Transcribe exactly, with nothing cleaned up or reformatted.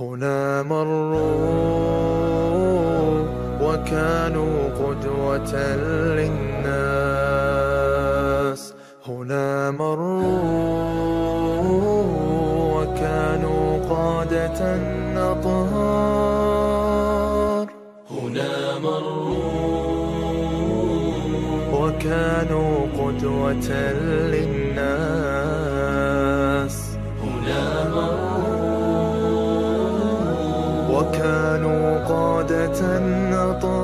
هنا مروا وكانوا قدوة للناس، هنا مروا وكانوا قادة أطهار، هنا مروا وكانوا قدوة للناس، هنا مروا وكانوا قادة أطهار.